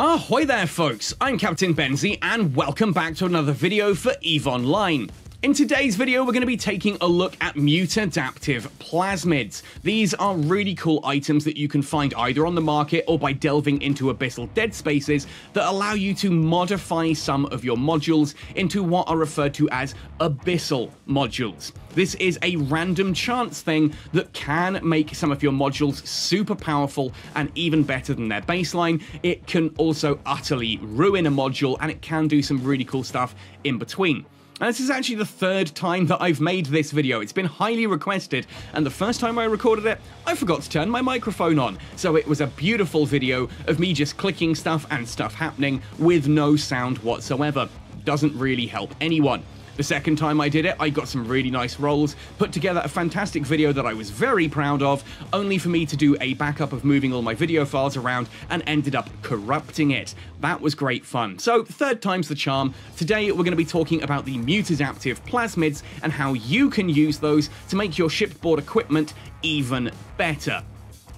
Ahoy there folks, I'm Captain Benzie and welcome back to another video for EVE Online. In today's video we're going to be taking a look at mutadaptive plasmids. These are really cool items that you can find either on the market or by delving into Abyssal Dead Spaces that allow you to modify some of your modules into what are referred to as Abyssal Modules. This is a random chance thing that can make some of your modules super powerful and even better than their baseline. It can also utterly ruin a module, and it can do some really cool stuff in between. And this is actually the third time that I've made this video. It's been highly requested, and the first time I recorded it, I forgot to turn my microphone on. So it was a beautiful video of me just clicking stuff and stuff happening with no sound whatsoever. Doesn't really help anyone. The second time I did it, I got some really nice rolls, put together a fantastic video that I was very proud of, only for me to do a backup of moving all my video files around and ended up corrupting it. That was great fun. So third time's the charm. Today we're going to be talking about the mutadaptive plasmids and how you can use those to make your shipboard equipment even better.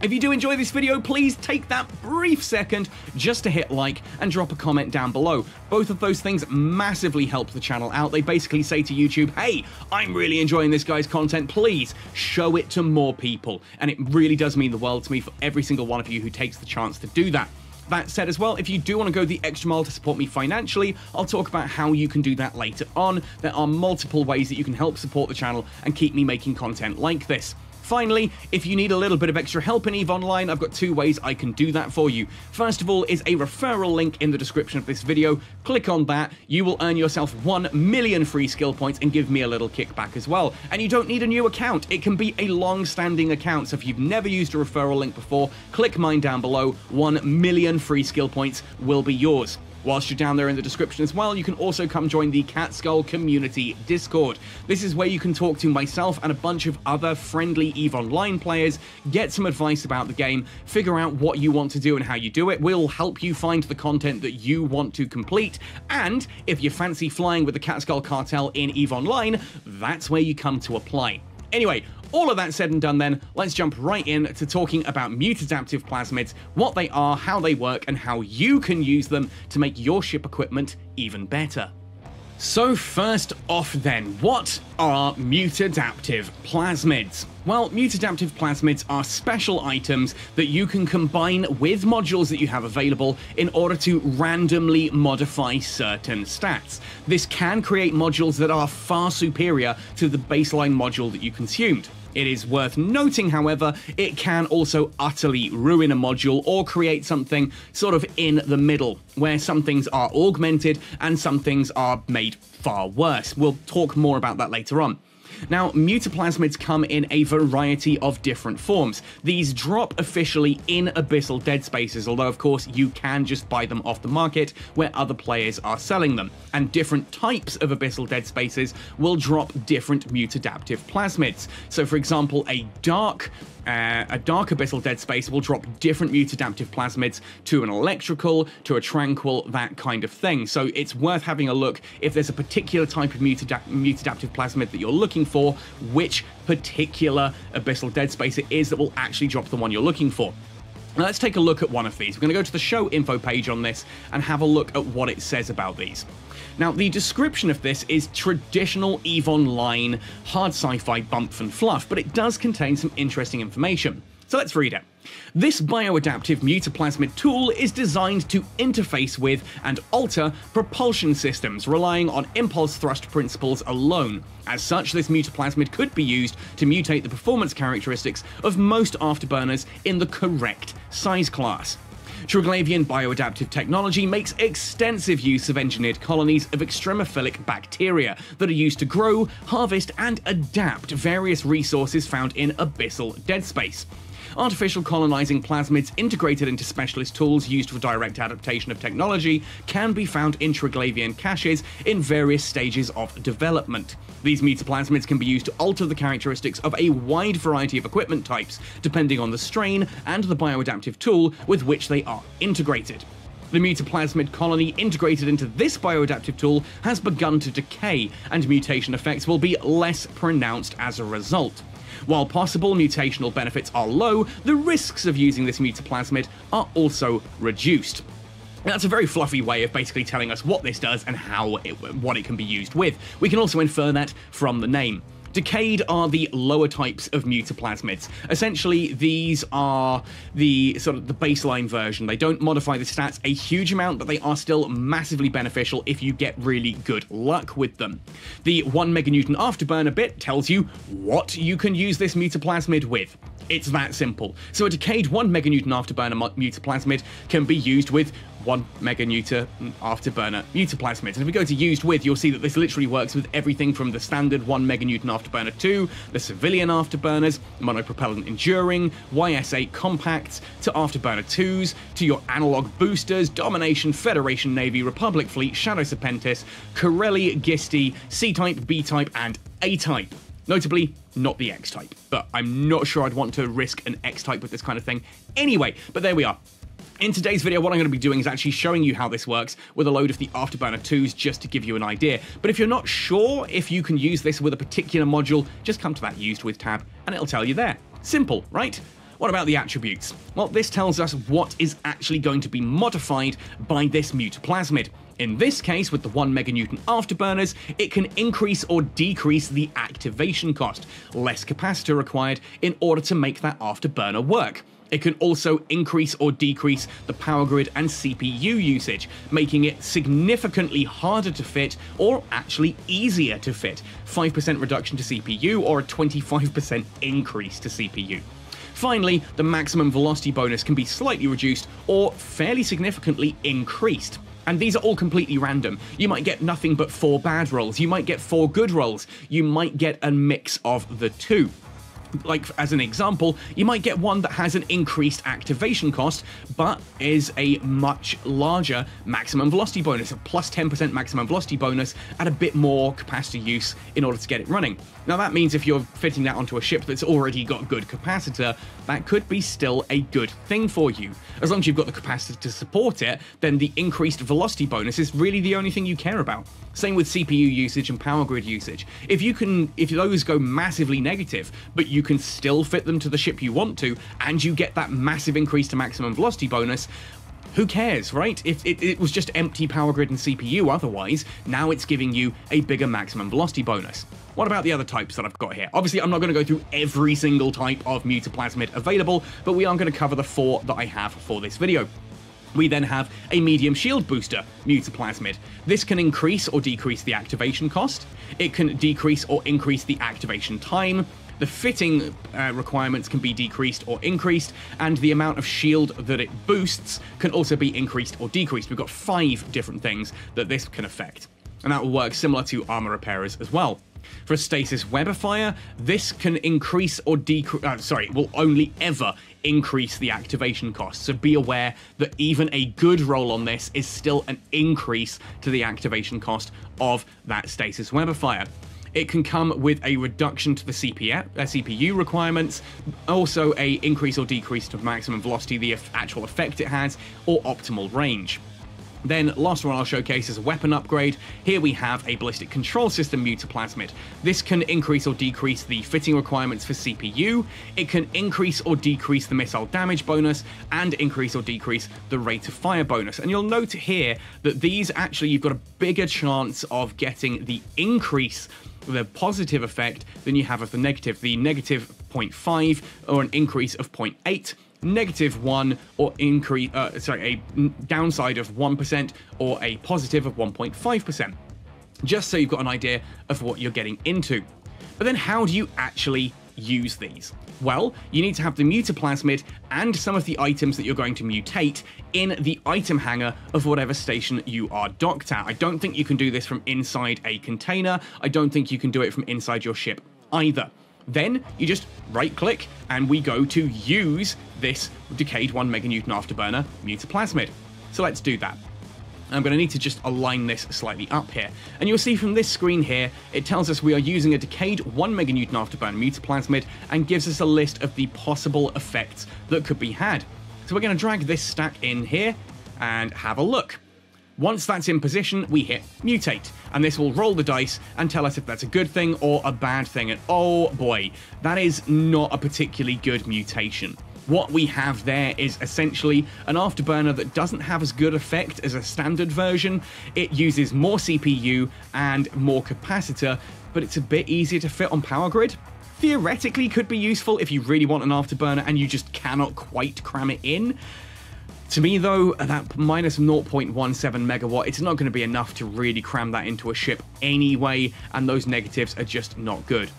If you do enjoy this video, please take that brief second just to hit like and drop a comment down below. Both of those things massively help the channel out. They basically say to YouTube, hey, I'm really enjoying this guy's content, please show it to more people. And it really does mean the world to me for every single one of you who takes the chance to do that. That said as well, if you do want to go the extra mile to support me financially, I'll talk about how you can do that later on. There are multiple ways that you can help support the channel and keep me making content like this. Finally, if you need a little bit of extra help in EVE Online, I've got two ways I can do that for you. First of all is a referral link in the description of this video. Click on that. You will earn yourself 1,000,000 free skill points and give me a little kickback as well. And you don't need a new account. It can be a long-standing account. So if you've never used a referral link before, click mine down below. 1,000,000 free skill points will be yours. Whilst you're down there in the description as well, you can also come join the Catskull Community Discord. This is where you can talk to myself and a bunch of other friendly EVE Online players, get some advice about the game, figure out what you want to do and how you do it. We'll help you find the content that you want to complete. And if you fancy flying with the Catskull cartel in EVE Online, that's where you come to apply. Anyway, all of that said and done then, let's jump right in to talking about mutadaptive plasmids, what they are, how they work, and how you can use them to make your ship equipment even better. So first off then, what are mutadaptive plasmids? Well, mutadaptive plasmids are special items that you can combine with modules that you have available in order to randomly modify certain stats. This can create modules that are far superior to the baseline module that you consumed. It is worth noting, however, it can also utterly ruin a module or create something sort of in the middle, where some things are augmented and some things are made far worse. We'll talk more about that later on. Now, mutaplasmids come in a variety of different forms. These drop officially in Abyssal Dead Spaces, although of course you can just buy them off the market where other players are selling them. And different types of Abyssal Dead Spaces will drop different mutadaptive plasmids. So for example, a dark Abyssal Dead Space will drop different mutadaptive plasmids to an electrical, to a tranquil, that kind of thing. So it's worth having a look if there's a particular type of mutadaptive plasmid that you're looking for, which particular Abyssal Dead Space it is that will actually drop the one you're looking for. Now let's take a look at one of these. We're going to go to the show info page on this and have a look at what it says about these. Now, the description of this is traditional EVE Online, hard sci-fi bump and fluff, but it does contain some interesting information. So let's read it. This bioadaptive mutaplasmid tool is designed to interface with and alter propulsion systems, relying on impulse thrust principles alone. As such, this mutaplasmid could be used to mutate the performance characteristics of most afterburners in the correct size class. Triglavian bioadaptive technology makes extensive use of engineered colonies of extremophilic bacteria that are used to grow, harvest, and adapt various resources found in Abyssal Dead Space. Artificial colonizing plasmids integrated into specialist tools used for direct adaptation of technology can be found in Triglavian caches in various stages of development. These mutaplasmids can be used to alter the characteristics of a wide variety of equipment types, depending on the strain and the bioadaptive tool with which they are integrated. The mutaplasmid colony integrated into this bioadaptive tool has begun to decay, and mutation effects will be less pronounced as a result. While possible mutational benefits are low, the risks of using this mutaplasmid are also reduced. And that's a very fluffy way of basically telling us what this does and what it can be used with. We can also infer that from the name. Decayed are the lower types of mutaplasmids. Essentially, these are the sort of the baseline version. They don't modify the stats a huge amount, but they are still massively beneficial if you get really good luck with them. The 1 meganewton afterburner bit tells you what you can use this mutaplasmid with. It's that simple. So a decayed 1 meganewton afterburner mutaplasmid can be used with 1 meganewton afterburner mutaplasmids. And if we go to used with, you'll see that this literally works with everything from the standard 1 meganewton afterburner 2, the civilian afterburners, monopropellant enduring, YS8 compacts, to afterburner 2s, to your analog boosters, domination, Federation Navy, Republic Fleet, Shadow Serpentis, Corelli, Gisty, C-type, B-type, and A-type. Notably, not the X-type, but I'm not sure I'd want to risk an X-type with this kind of thing anyway, but there we are. In today's video, what I'm going to be doing is actually showing you how this works with a load of the Afterburner 2s just to give you an idea. But if you're not sure if you can use this with a particular module, just come to that Used With tab and it'll tell you there. Simple, right? What about the attributes? Well, this tells us what is actually going to be modified by this mutaplasmid. In this case, with the 1 meganewton afterburners, it can increase or decrease the activation cost, less capacitor required in order to make that afterburner work. It can also increase or decrease the power grid and CPU usage, making it significantly harder to fit or actually easier to fit, 5% reduction to CPU or a 25% increase to CPU. Finally, the maximum velocity bonus can be slightly reduced or fairly significantly increased. And these are all completely random. You might get nothing but 4 bad rolls, you might get 4 good rolls, you might get a mix of the two. Like, as an example, you might get one that has an increased activation cost, but is a much larger maximum velocity bonus, a plus 10% maximum velocity bonus, and a bit more capacitor use in order to get it running. Now, that means if you're fitting that onto a ship that's already got good capacitor, that could be still a good thing for you. As long as you've got the capacitor to support it, then the increased velocity bonus is really the only thing you care about. Same with CPU usage and power grid usage. If those go massively negative, but you can still fit them to the ship you want to, and you get that massive increase to maximum velocity bonus, who cares, right? If it was just empty power grid and CPU otherwise, now it's giving you a bigger maximum velocity bonus. What about the other types that I've got here? Obviously, I'm not going to go through every single type of mutaplasmid available, but we are going to cover the 4 that I have for this video. We then have a medium shield booster mutaplasmid. This can increase or decrease the activation cost. It can decrease or increase the activation time. The fitting requirements can be decreased or increased, and the amount of shield that it boosts can also be increased or decreased. We've got 5 different things that this can affect, and that will work similar to armor repairers as well. For Stasis Webifier, this can increase or decrease, will only ever increase the activation cost. So be aware that even a good roll on this is still an increase to the activation cost of that Stasis Webifier. It can come with a reduction to the CPU requirements, also a increase or decrease to maximum velocity, the actual effect it has, or optimal range. Then, last one I'll showcase is a weapon upgrade. Here we have a ballistic control system mutaplasmid. This can increase or decrease the fitting requirements for CPU, it can increase or decrease the missile damage bonus, and increase or decrease the rate of fire bonus. And you'll note here that these actually, you've got a bigger chance of getting the increase, the positive effect, than you have of the negative. The negative 0.5 or an increase of 0.8. -1 or increase, a downside of 1% or a positive of 1.5%, just so you've got an idea of what you're getting into. But then how do you actually use these? Well, you need to have the mutaplasmid and some of the items that you're going to mutate in the item hangar of whatever station you are docked at. I don't think you can do this from inside a container. I don't think you can do it from inside your ship either. Then you just right click and we go to use this decayed 1 meganewton afterburner mutaplasmid. So let's do that. I'm going to need to just align this slightly up here. And you'll see from this screen here, it tells us we are using a decayed 1 meganewton afterburner mutaplasmid and gives us a list of the possible effects that could be had. So we're going to drag this stack in here and have a look. Once that's in position, we hit mutate, and this will roll the dice and tell us if that's a good thing or a bad thing. And oh boy, that is not a particularly good mutation. what we have there is essentially an afterburner that doesn't have as good effect as a standard version. It uses more CPU and more capacitor, but it's a bit easier to fit on power grid. Theoretically could be useful if you really want an afterburner and you just cannot quite cram it in. To me though, that minus 0.17 megawatt, it's not going to be enough to really cram that into a ship anyway, and those negatives are just not good.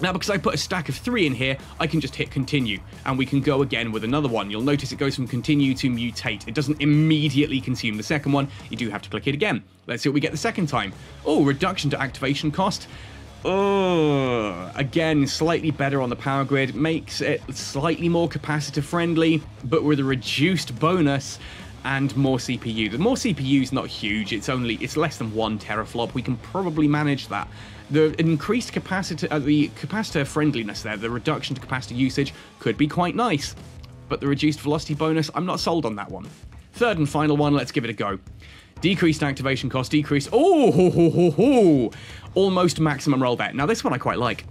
Now, because I put a stack of 3 in here, I can just hit continue, and we can go again with another one. You'll notice it goes from continue to mutate. It doesn't immediately consume the second one. You do have to click it again. Let's see what we get the second time. Oh, reduction to activation cost. Oh, again, slightly better on the power grid, makes it slightly more capacitor friendly, but with a reduced bonus and more CPU. The more CPU is not huge, it's less than 1 teraflop. We can probably manage that. The increased capacitor, the capacitor friendliness there, the reduction to capacitor usage could be quite nice, but the reduced velocity bonus, I'm not sold on that one. Third and final one, let's give it a go. Decreased activation cost, decreased, almost maximum roll back. Now this one I quite like.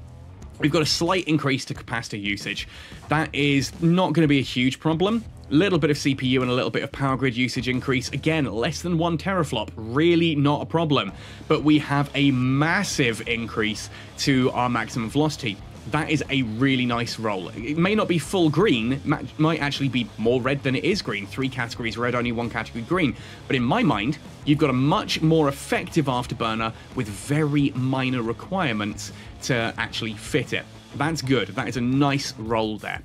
We've got a slight increase to capacitor usage. That is not going to be a huge problem. A little bit of CPU and a little bit of power grid usage increase. Again, less than 1 teraflop, really not a problem. But we have a massive increase to our maximum velocity. That is a really nice roll. It may not be full green, might actually be more red than it is green. 3 categories red, only 1 category green. But in my mind, you've got a much more effective afterburner with very minor requirements to actually fit it. That's good. That is a nice roll there.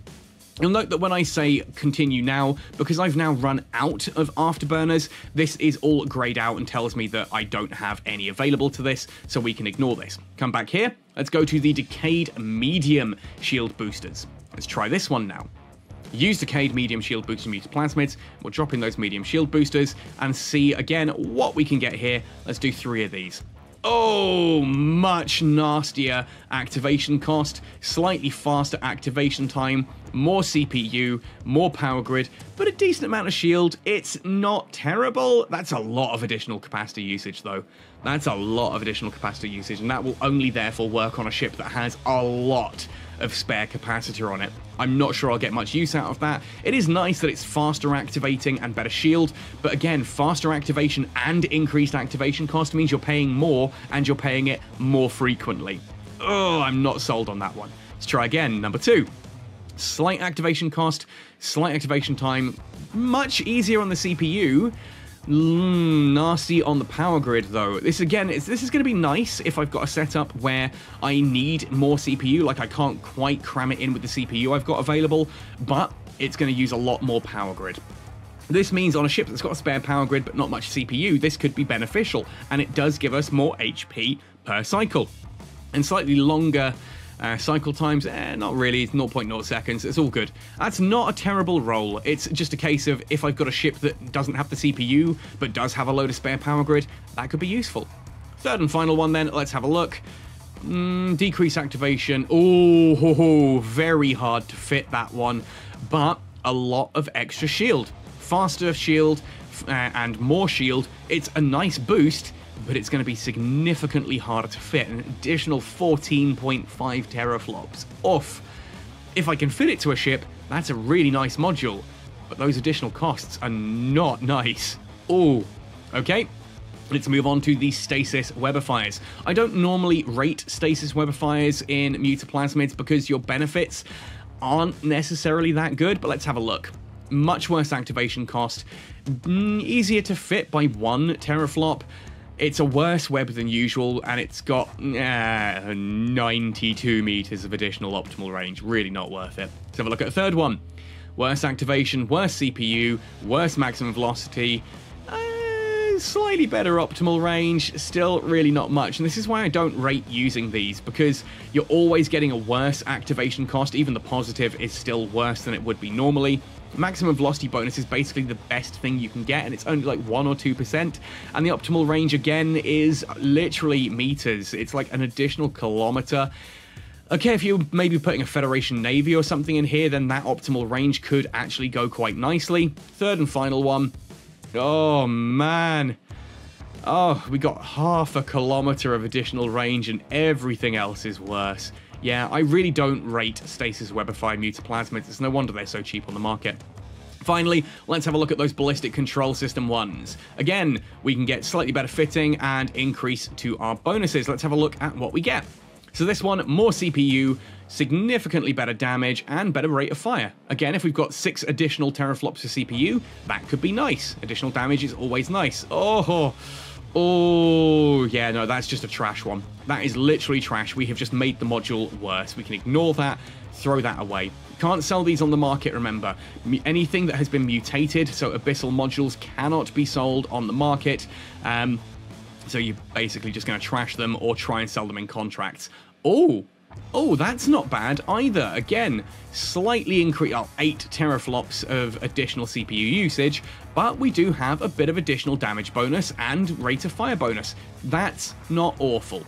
You'll note that when I say continue now, because I've now run out of afterburners, this is all grayed out and tells me that I don't have any available to this, so we can ignore this. Come back here. Let's go to the decayed medium shield boosters. Let's try this one now. Use decayed medium shield booster Mutaplasmids. We'll drop in those medium shield boosters and see again what we can get here. Let's do 3 of these. Oh, much nastier activation cost, slightly faster activation time, more CPU, more power grid, but a decent amount of shield. It's not terrible. That's a lot of additional capacitor usage though. That's a lot of additional capacitor usage, and that will only therefore work on a ship that has a lot of spare capacitor on it. I'm not sure I'll get much use out of that. It is nice that it's faster activating and better shield, but again, faster activation and increased activation cost means you're paying more and you're paying it more frequently. Oh, I'm not sold on that one. Let's try again, number 2. Slight activation cost, slight activation time, much easier on the CPU. Nasty on the power grid though. This again, this is going to be nice if I've got a setup where I need more CPU, like I can't quite cram it in with the CPU I've got available, but it's going to use a lot more power grid. This means on a ship that's got a spare power grid but not much CPU, this could be beneficial, and it does give us more HP per cycle. And slightly longer cycle times, not really, it's 0.0 seconds, it's all good. That's not a terrible roll. It's just a case of if I've got a ship that doesn't have the CPU but does have a load of spare power grid, that could be useful. Third and final one then, let's have a look. Decrease activation, very hard to fit that one, but a lot of extra shield. Faster shield and more shield, it's a nice boost, but it's going to be significantly harder to fit, an additional 14.5 teraflops off. If I can fit it to a ship, that's a really nice module, but those additional costs are not nice. Oh, okay. Let's move on to the stasis webifiers. I don't normally rate stasis webifiers in Mutaplasmids because your benefits aren't necessarily that good, but let's have a look. Much worse activation cost, easier to fit by 1 teraflop. It's a worse web than usual, and it's got 92 meters of additional optimal range. Really not worth it. Let's have a look at the third one. Worse activation, worse CPU, worse maximum velocity, slightly better optimal range, still really not much. And this is why I don't rate using these, because you're always getting a worse activation cost. Even the positive is still worse than it would be normally. Maximum velocity bonus is basically the best thing you can get, and it's only like 1 or 2%. And the optimal range, again, is literally meters. It's like an additional kilometer. Okay, if you're maybe putting a Federation Navy or something in here, then that optimal range could actually go quite nicely. Third and final one. Oh, man. Oh, we got half a kilometer of additional range, and everything else is worse. Yeah, I really don't rate stasis webified Mutaplasmids. It's no wonder they're so cheap on the market. Finally, let's have a look at those ballistic control system ones. Again, we can get slightly better fitting and increase to our bonuses. Let's have a look at what we get. So this one, more CPU, significantly better damage, and better rate of fire. Again, if we've got 6 additional teraflops of CPU, that could be nice. Additional damage is always nice. Oh, yeah, no, that's just a trash one. That is literally trash. We have just made the module worse. We can ignore that, throw that away. Can't sell these on the market, remember. Anything that has been mutated, so Abyssal Modules cannot be sold on the market. So you're basically just going to trash them or try and sell them in contracts. Oh, that's not bad either. Again, slightly increase, 8 teraflops of additional CPU usage, but we do have a bit of additional damage bonus and rate of fire bonus. That's not awful.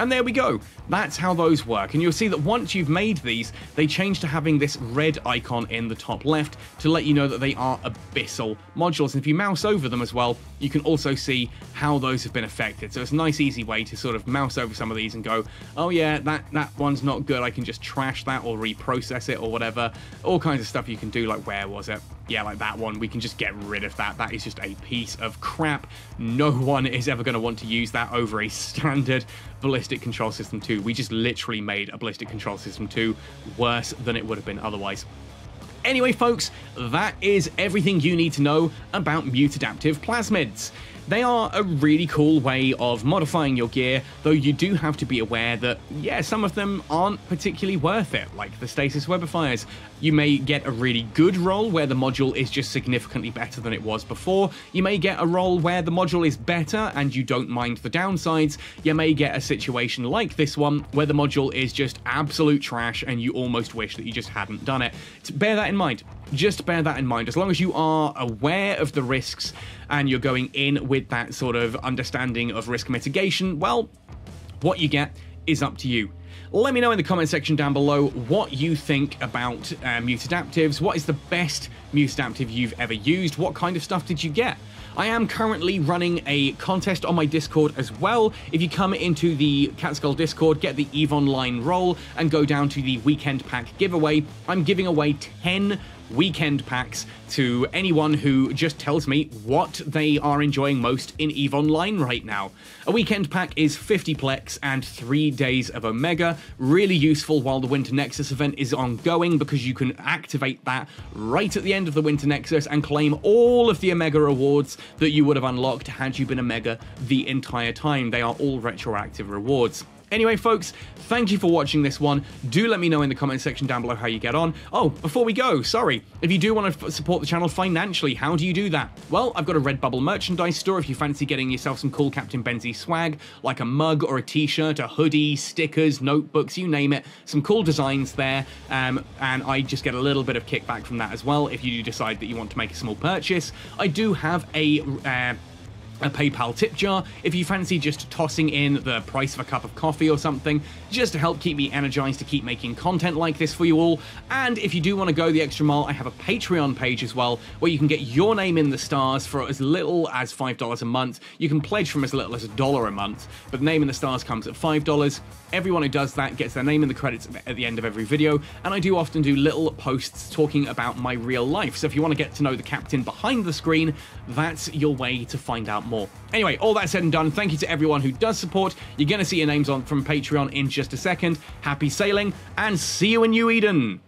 And there we go. That's how those work. And you'll see that once you've made these, they change to having this red icon in the top left to let you know that they are Abyssal Modules. And if you mouse over them as well, you can also see how those have been affected. So it's a nice, easy way to sort of mouse over some of these and go, oh yeah, that one's not good. I can just trash that or reprocess it or whatever. All kinds of stuff you can do, like where was it? Yeah, like that one, we can just get rid of that. That is just a piece of crap. No one is ever going to want to use that over a standard Ballistic Control System 2. We just literally made a Ballistic Control System 2 worse than it would have been otherwise. Anyway, folks, that is everything you need to know about Mutadaptive Plasmids. They are a really cool way of modifying your gear, though you do have to be aware that, yeah, some of them aren't particularly worth it, like the stasis webifiers. You may get a really good roll where the module is just significantly better than it was before. You may get a roll where the module is better and you don't mind the downsides. You may get a situation like this one where the module is just absolute trash and you almost wish that you just hadn't done it. Bear that in mind. Just bear that in mind. As long as you are aware of the risks and you're going in with that sort of understanding of risk mitigation, well, what you get is up to you. Let me know in the comment section down below what you think about Mutadaptives. What is the best Mutadaptive you've ever used? What kind of stuff did you get? I am currently running a contest on my Discord as well. If you come into the Catskull Discord, get the EVE Online role, and go down to the Weekend Pack giveaway, I'm giving away 10 Weekend Packs to anyone who just tells me what they are enjoying most in EVE Online right now. A Weekend Pack is 50 Plex and 3 days of Omega. Really useful while the Winter Nexus event is ongoing because you can activate that right at the end of the Winter Nexus and claim all of the Omega rewards that you would have unlocked had you been Omega the entire time. They are all retroactive rewards. Anyway, folks, thank you for watching this one. Do let me know in the comment section down below how you get on. Oh, before we go, sorry. If you do want to support the channel financially, how do you do that? Well, I've got a Redbubble merchandise store if you fancy getting yourself some cool Captain Benzie swag, like a mug or a t-shirt, a hoodie, stickers, notebooks, you name it. Some cool designs there, and I just get a little bit of kickback from that as well if you do decide that you want to make a small purchase. I do have a PayPal tip jar if you fancy just tossing in the price of a cup of coffee or something, just to help keep me energized to keep making content like this for you all. And if you do want to go the extra mile, I have a Patreon page as well where you can get your name in the stars for as little as $5 a month. You can pledge from as little as $1 a month, but name in the stars comes at $5. Everyone who does that gets their name in the credits at the end of every video, and I do often do little posts talking about my real life. So if you want to get to know the captain behind the screen, that's your way to find out more. Anyway, all that said and done, thank you to everyone who does support. You're going to see your names on from Patreon in just a second. Happy sailing, and see you in New Eden!